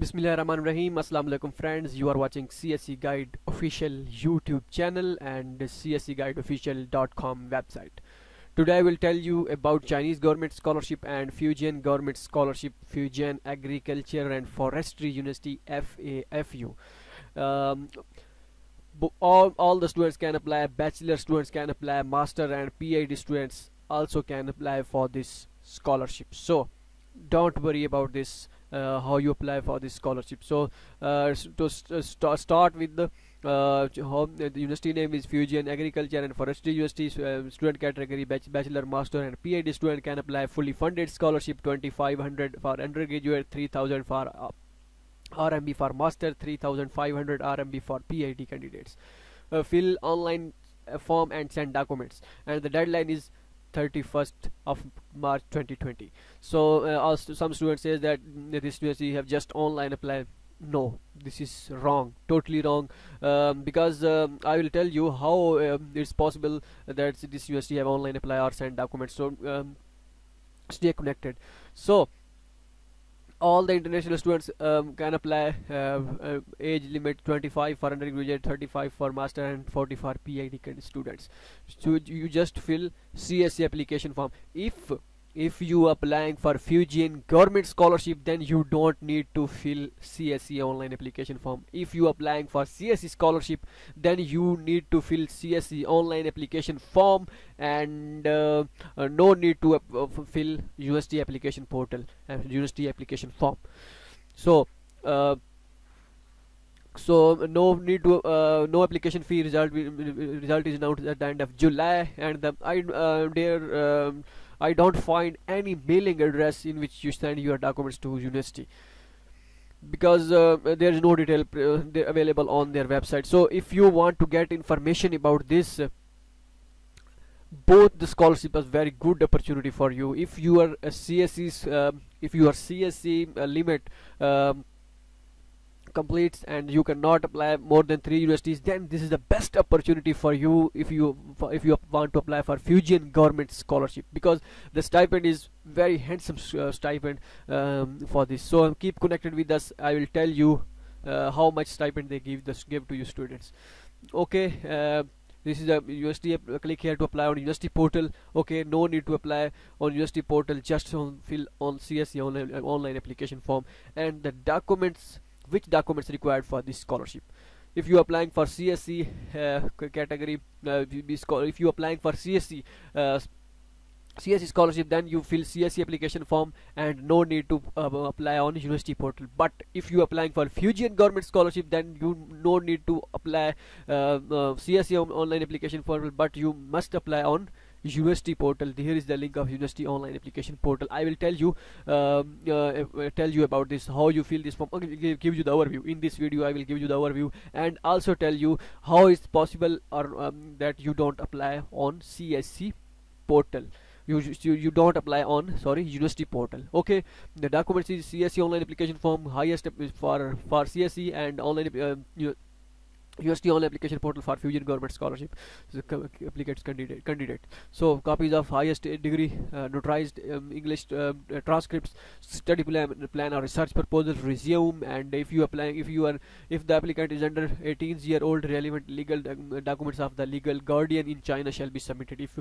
Bismillahirrahmanirrahim. Assalamu alaikum friends, you are watching CSC Guide Official YouTube channel and cscguideofficial.com website. Today I will tell you about Chinese Government Scholarship and Fujian Government Scholarship, Fujian Agriculture and Forestry University FAFU. All the students can apply, bachelor students can apply, master and PhD students also can apply for this scholarship. So don't worry about this, how you apply for this scholarship. So to start with, the university name is Fujian Agriculture and Forestry University. Student category bachelor, master and PhD student can apply. Fully funded scholarship: 2500 for undergraduate, 3000 for RMB for master, 3500 RMB for PhD candidates. Fill online form and send documents, and the deadline is 31st of March 2020. So also some students says that this university have just online applied. No, this is wrong, totally wrong, because I will tell you how it's possible that this university have online apply or send documents. So stay connected. So all the international students can apply. Age limit 25 for undergraduate, 35 for master and 40 for PhD students. So you just fill CSC application form. If you are applying for Fujian Government Scholarship, then you don't need to fill CSC online application form. If you are applying for CSC Scholarship, then you need to fill CSC online application form, and no need to fill university application portal and university application form. So no need to no application fee. Result is announced at the end of July, and the I don't find any mailing address in which you send your documents to university, because there is no detail available on their website. So if you want to get information about this, both the scholarship is very good opportunity for you. If you are a CSC limit completes and you cannot apply more than 3 universities, then this is the best opportunity for you if you want to apply for Fujian Government Scholarship, because the stipend is very handsome stipend for this. So keep connected with us. I will tell you how much stipend they give to you students. Okay, this is a university. Click here to apply on university portal. Okay, no need to apply on university portal, just fill on CSC online application form and the documents. Which documents required for this scholarship? If you are applying for CSC category, if you are applying for CSC scholarship, then you fill CSC application form and no need to apply on university portal. But if you are applying for Fujian Government Scholarship, then you no need to apply CSC online application portal, but you must apply on university portal. Here is the link of university online application portal. I will tell you about this, how you fill this form. Give you the overview in this video. I will give you the overview and also tell you how it's possible or that you don't apply on CSC portal. You don't apply on university portal. Okay, the documents is CSC online application form, highest for CSC, and online university online application portal for Fujian Government Scholarship. So applicants candidate. So copies of highest degree, notarized English transcripts, study plan or research proposal, resume, and if the applicant is under 18-year-old, relevant legal documents of the legal guardian in China shall be submitted. If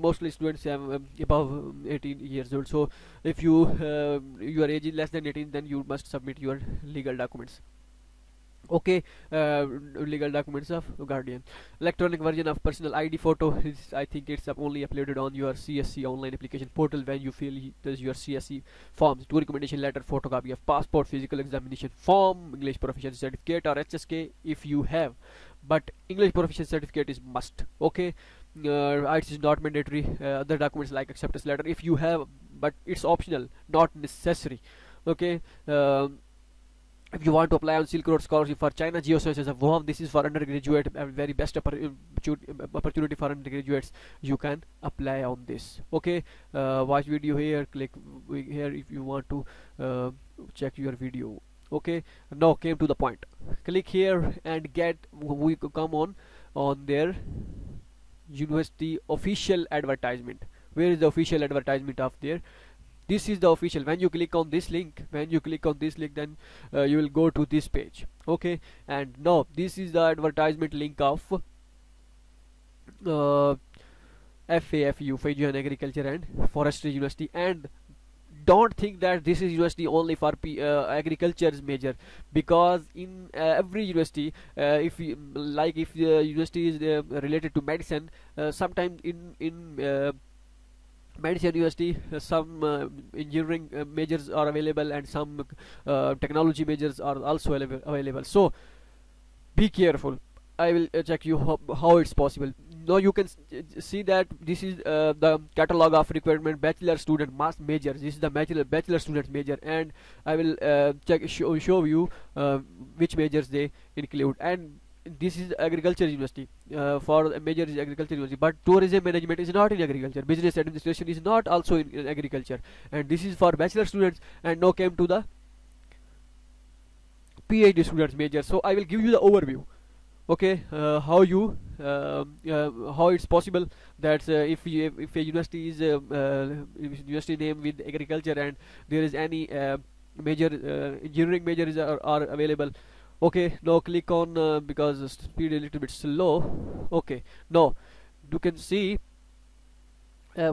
mostly students have above 18 years old. So if you are age less than 18, then you must submit your legal documents. Okay, legal documents of guardian. Electronic version of personal ID photo is, I think it's only uploaded on your CSC online application portal when you fill your CSC forms. 2 recommendation letter, photocopy of passport, physical examination form, English proficiency certificate or HSK if you have, but English proficiency certificate is must. Okay, it is not mandatory. Other documents like acceptance letter if you have, but it's optional, not necessary. Okay, if you want to apply on Silk Road Scholarship for China Geosciences of Wuhan, this is for undergraduate, very best opportunity for undergraduates. You can apply on this. Okay, watch video here, click here if you want to check your video. Okay, now came to the point. Click here and we come on their university official advertisement. Where is the official advertisement of their This is the official. When you click on this link, then you will go to this page. Okay, and now this is the advertisement link of FAFU, Fujian Agriculture and Forestry University. And don't think that this is university only for agriculture's major, because in every university, if the university is related to medicine, sometimes in medicine university some engineering majors are available, and some technology majors are also available. So be careful. I will check you how it's possible. Now you can see that this is the catalog of requirement, bachelor student, mass major. This is the bachelor student major, and I will show you which majors they include. And this is agriculture university, for major is agriculture university, but tourism management is not in agriculture, business administration is not also in agriculture, and this is for bachelor students. And now came to the PhD students major. So I will give you the overview, okay, how it's possible that if a university is university name with agriculture, and there is any major engineering majors are available. Okay, now click on, because the speed is a little bit slow. Okay, now you can see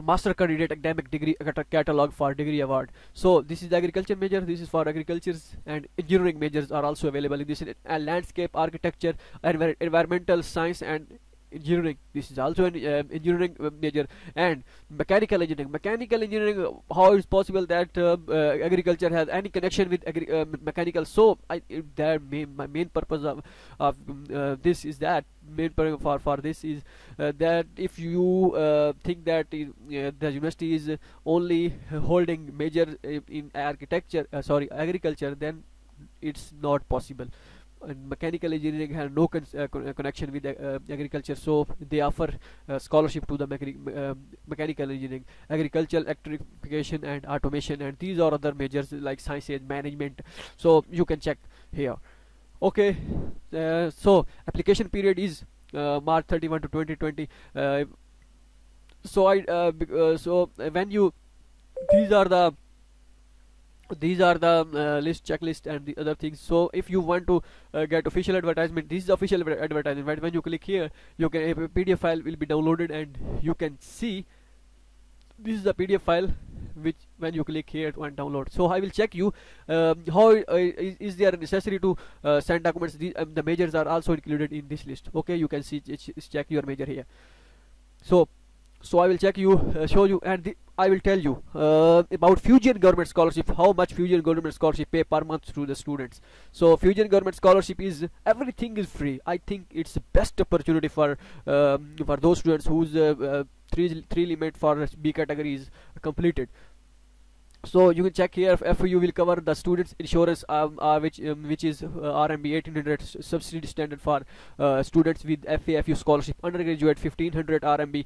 master candidate academic degree catalog for degree award. So this is the agriculture major, this is for agricultures, and engineering majors are also available in this. Landscape, architecture, environmental science and engineering, this is also an engineering major. And mechanical engineering, how is possible that agriculture has any connection with mechanical? So my main purpose of this is that that if you think that the university is only holding major in architecture, agriculture, then it's not possible. And mechanical engineering has no connection with agriculture, so they offer scholarship to the mechanical engineering, agricultural electrification and automation, and these are other majors like sciences, management. So you can check here. Okay, so application period is March 31 to 2020. When you, these are the list, checklist and the other things. So if you want to get official advertisement, this is the official advertisement. When you click here, you can, a PDF file will be downloaded, and you can see this is the PDF file which, when you click here, it won't download. So I will check you how is there necessary to send documents. The majors are also included in this list. Okay, you can see, check your major here. So I will check you, show you, and I will tell you about Fujian government scholarship, how much Fujian government scholarship pay per month to the students. So Fujian government scholarship is, everything is free. I think it's the best opportunity for those students whose three limit for B category is completed. So you can check here. FAU will cover the students' insurance, which is RMB 1800 subsidy standard for students with FAFU scholarship. Undergraduate 1500 RMB.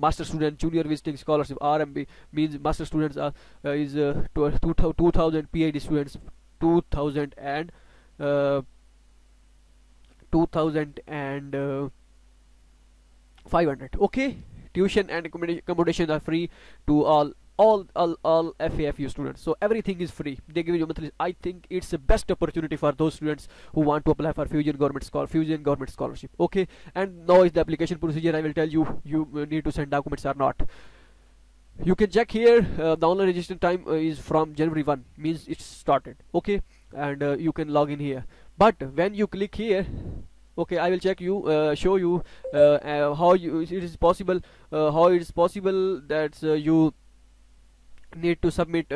Master student junior visiting scholarship RMB means master students are 2000, PhD students 2000 and 2500. Okay, tuition and accommodation are free to all FAFU students. So everything is free. They give you monthly. I think it's the best opportunity for those students who want to apply for Fujian government scholarship. Okay, and now is the application procedure. I will tell you, you need to send documents or not. You can check here. The online registration time is from January 1, means it's started. Okay, and you can log in here. But when you click here, okay, I will check you, show you how it is possible. How it is possible that you need to submit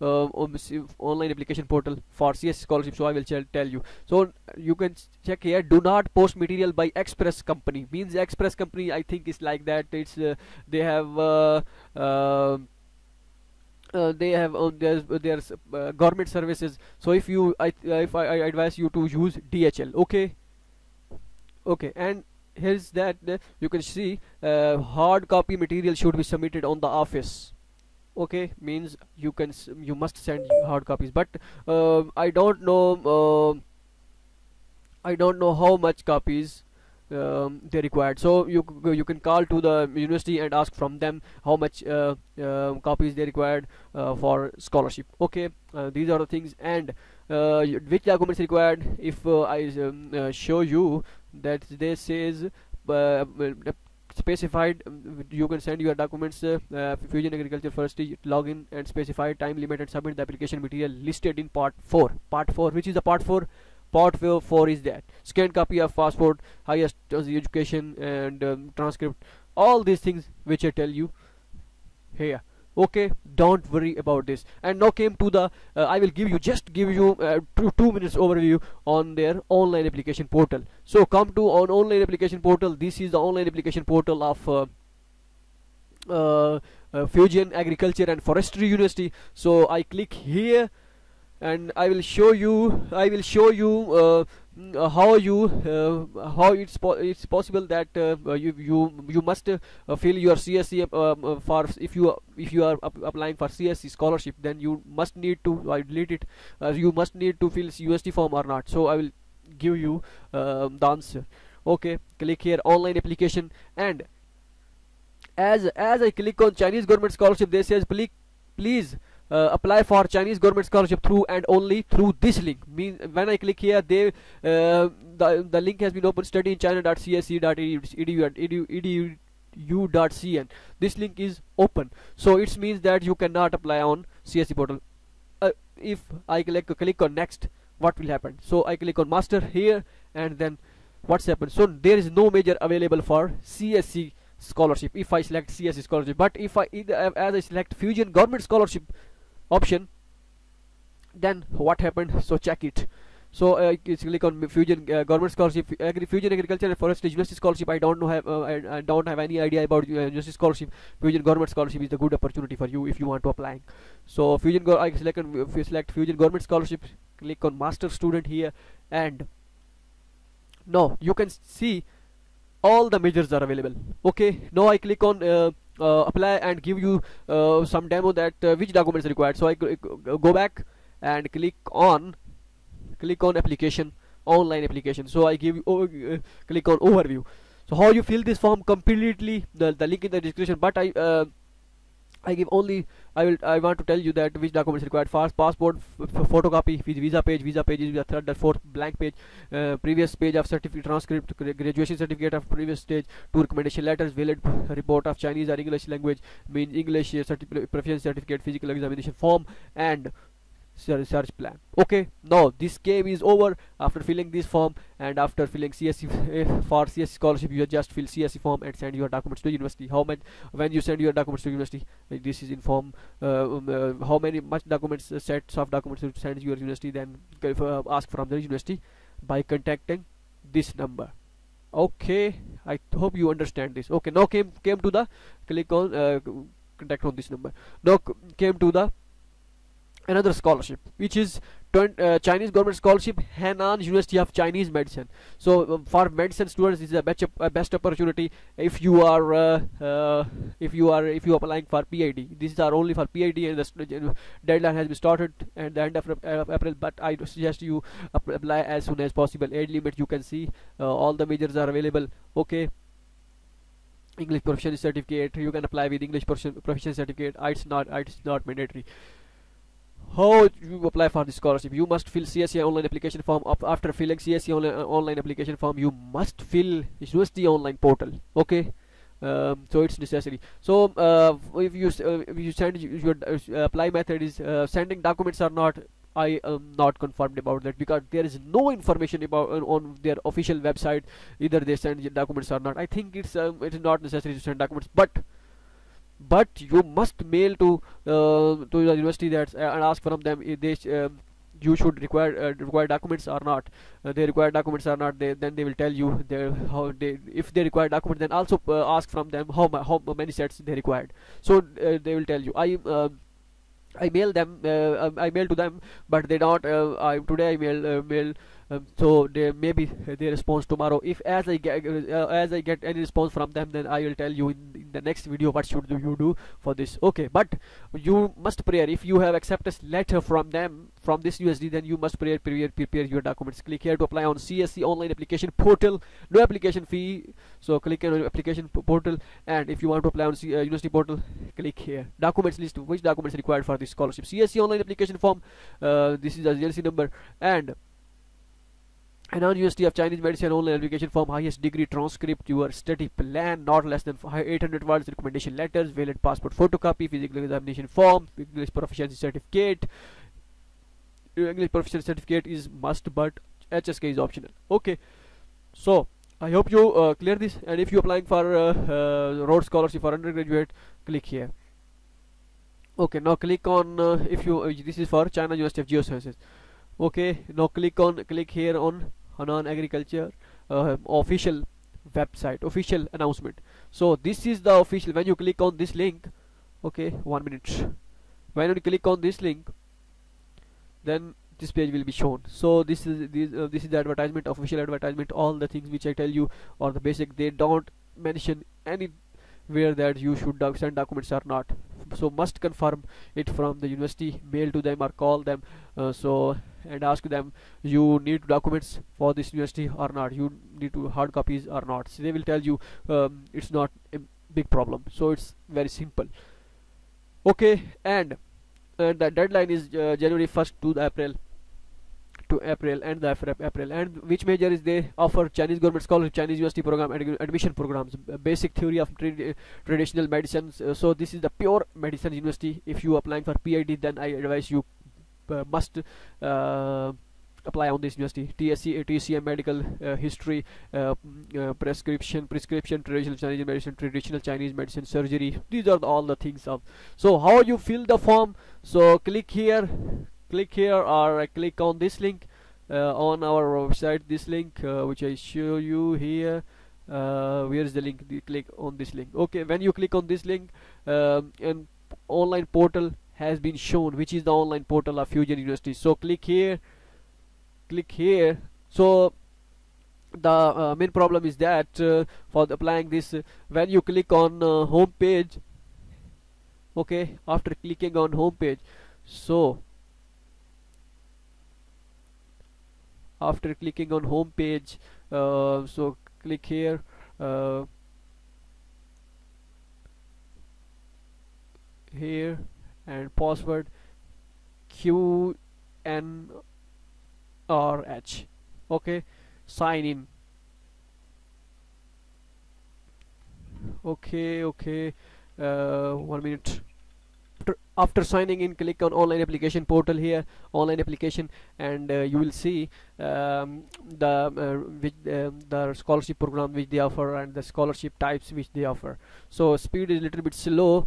online application portal for CS scholarship. So I will tell you. So you can check here, do not post material by express company, means express company, I think is like that. It's they have on their government services. So if you, I advise you to use DHL. okay, and here's that, you can see hard copy material should be submitted on the office. Okay, means you can, you must send hard copies, but I don't know how much copies they required. So you can call to the university and ask from them how much copies they required for scholarship. Okay, these are the things. And which documents required? If I show you that this says specified, you can send your documents, Fujian Agriculture University, login and specify time limit and submit the application material listed in part 4. Part 4, which is the part 4. Part 4 is that scanned copy of passport, highest education, and transcript, all these things which I tell you here. Okay, don't worry about this. And now came to the I will give you, just give you 2 minutes overview on their online application portal. So come to on online application portal. This is the online application portal of Fujian Agriculture and Forestry University. So I click here and I will show you, how it's possible that you must fill your CSC for, if you are applying for CSC scholarship, then you must need to, I delete it, you must need to fill UST form or not. So I will give you the answer. Okay, click here, online application, and as I click on Chinese government scholarship, they says please apply for Chinese government scholarship through and only through this link. Means when I click here, they the link has been opened, study in china.csc.edu.cn. This link is open, so it means that you cannot apply on CSC portal. If I click on next, what will happen? So I click on master here, and then what's happened? So there is no major available for CSC scholarship if I select CSC scholarship. But if I as I select Fujian government scholarship option, then what happened? So check it. So click on Fujian government scholarship, Fujian Agriculture and Forestry University scholarship. I don't know, I don't have any idea about university scholarship. Fujian government scholarship is a good opportunity for you if you want to apply. So I select Fujian government scholarship, click on master student here, and now you can see all the majors are available. Okay, now I click on apply and give you some demo that which documents required. So I go back and click on application, online application. So I give you click on overview. So how you fill this form completely, the link in the description, but I give only, I want to tell you that which documents required. First, passport, photocopy, visa page is the third, the fourth, blank page, previous page of certificate, transcript, graduation certificate of previous stage, 2 recommendation letters, valid report of Chinese or English language, means English preference certificate, physical examination form, and search plan. Okay, now this game is over. After filling this form and after filling CSC for CSC scholarship, you just fill CSC form and send your documents to university. How much, when you send your documents to university, this is inform how many much documents, sets of documents you send your university, then ask from the university by contacting this number. Okay, I hope you understand this. Okay, now came to the, click on contact on this number. Now came to the another scholarship, which is Chinese government scholarship, Henan University of Chinese Medicine. So for medicine students, this is a best opportunity if you are applying for PID. These are only for PID, and the deadline has been started at the end of April. But I suggest you apply as soon as possible. Age limit you can see, all the majors are available. Okay. English proficiency certificate, you can apply with English proficiency certificate. It's not mandatory. How you apply for this scholarship? You must fill CSC online application form. After filling CSC online application form, you must fill university online portal. Okay, so it's necessary. So if you send your apply method is sending documents or not, I am not confirmed about that, because there is no information about on their official website either they send documents or not. I think it's not necessary to send documents, but you must mail to the university that and ask from them if they you should require documents or not. They require documents or not, then they will tell you how they, if they require documents, then also ask from them how many sets they required. So they will tell you. I mail to them, but they don't. I today I mail so they maybe their response tomorrow. If as I get any response from them, then I will tell you in the next video what should you do for this. Okay, but you must prepare. If you have acceptance letter from them, from this USD, then you must prepare your documents. Click here to apply on CSC online application portal. No application fee, so click on application portal. And if you want to apply on university portal, click here. Documents list, which documents required for this scholarship. CSC online application form, this is a GLC number, and Henan University of Chinese Medicine online application form, highest degree transcript, your study plan, not less than 800 words, recommendation letters, valid passport photocopy, physical examination form, English proficiency certificate. English proficiency certificate is must, but HSK is optional. Okay, so I hope you clear this. And if you're applying for Road Scholarship for undergraduate, click here. Okay, now click on if you this is for China University of Geosciences. Okay, now click here on Henan Agriculture official website, official announcement. So this is the official. When you click on this link, okay, 1 minute. When you click on this link, then this page will be shown. So this is the advertisement, official advertisement. All the things which I tell you are the basic. They don't mention anywhere that you should send documents or not. So must confirm it from the university, mail to them or call them, and ask them you need documents for this university or not, you need to hard copies or not. So they will tell you. It's not a big problem, so it's very simple. Okay, and the deadline is January 1st to April, and the April, and which major is they offer? Chinese government scholarship, Chinese university program, admission programs, basic theory of traditional medicines. So this is the pure medicine university. If you are applying for PhD, then I advise you must apply on this university. TCM medical history, prescription, traditional Chinese medicine, surgery. These are all the things of. So how you fill the form? So click here. Or click on this link on our website, this link which I show you here. Where is the link? Click on this link. Okay, when you click on this link, an online portal has been shown, which is the online portal of Fujian University. So click here, so the main problem is that for applying this, when you click on home page, okay, after clicking on home page, so after clicking on home page, so click here, here, and password QNRH. Okay, sign in. Okay, 1 minute. After signing in, click on online application portal here, online application, and you will see the scholarship program which they offer and the scholarship types which they offer. So speed is a little bit slow.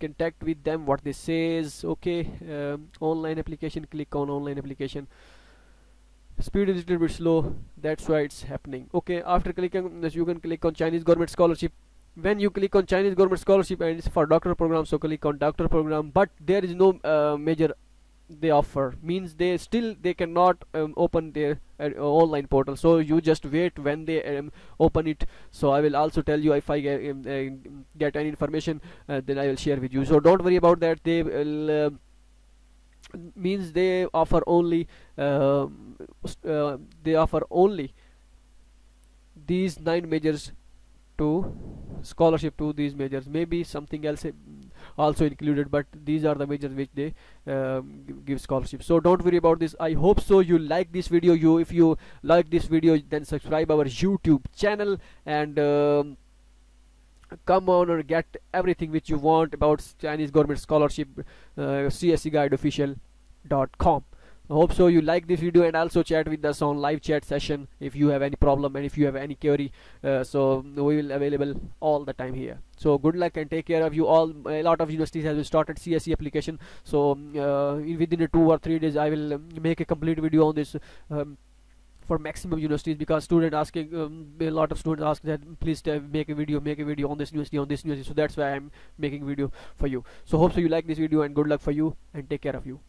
Contact with them what they says. Okay, online application, click on online application. Speed is a little bit slow, that's why it's happening. Okay, after clicking this, you can click on Chinese government scholarship. When you click on Chinese government scholarship, and it's for doctoral program, so click on doctoral program. But there is no major they offer, means they cannot open their online portal. So you just wait when they open it. So I will also tell you if I get any information, then I will share with you. So don't worry about that. They will means they offer only these 9 majors to scholarship to these majors. Maybe something else also included, but these are the majors which they give scholarship. So don't worry about this. I hope so you like this video. If you like this video, then subscribe our YouTube channel, and come on and get everything which you want about Chinese government scholarship, cscguideofficial.com. I hope so you like this video, and also chat with us on live chat session if you have any problem and if you have any query. So we will available all the time here. So good luck and take care of you all. A lot of universities have started CSC application. So within a 2 or 3 days, I will make a complete video on this for maximum universities, because student asking a lot of students ask that please make a video on this university, So that's why I'm making video for you. So hope so you like this video, and good luck for you and take care of you.